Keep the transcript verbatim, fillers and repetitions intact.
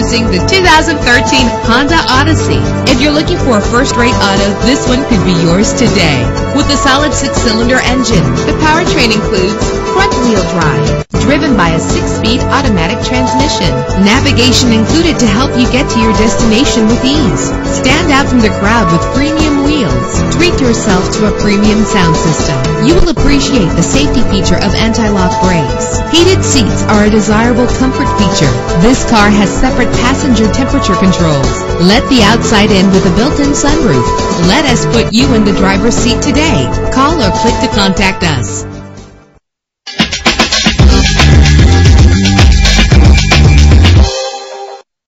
introducing the two thousand thirteen Honda Odyssey. If you're looking for a first-rate auto, this one could be yours today. With a solid six-cylinder engine, the powertrain includes front-wheel drive, driven by a six-speed automatic transmission. Navigation included to help you get to your destination with ease. Stand out from the crowd with premium wheels. Treat yourself to a premium sound system. You will appreciate the safety feature of anti-lock brakes. Heated seats are a desirable comfort feature. This car has separate passenger temperature controls. Let the outside in with a built-in sunroof. Let us put you in the driver's seat today. Call or click to contact us.